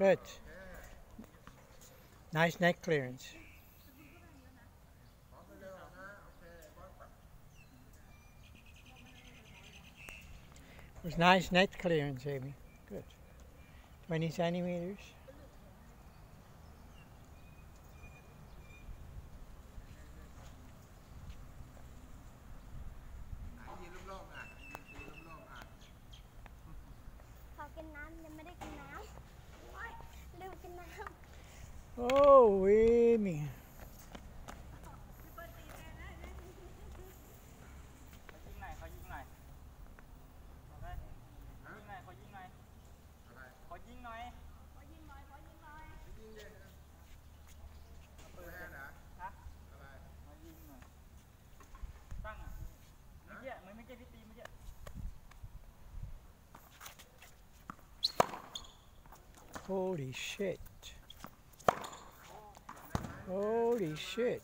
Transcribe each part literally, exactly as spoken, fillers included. Good. Nice neck clearance. It was nice neck clearance, Amy. Good. twenty centimeters. Oh, Amy. Holy shit. Holy shit.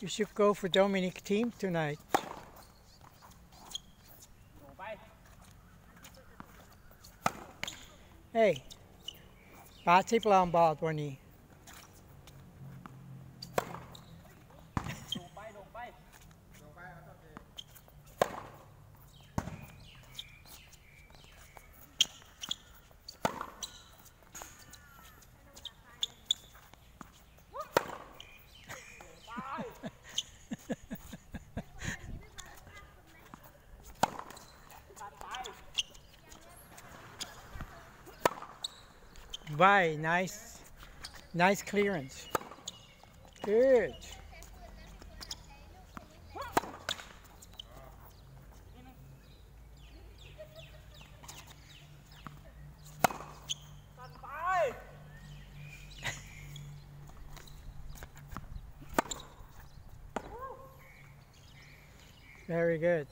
You should go for Dominic Thiem tonight. Hey, batiplan baat wanneer. Bye. Nice, nice clearance. Good. Very good.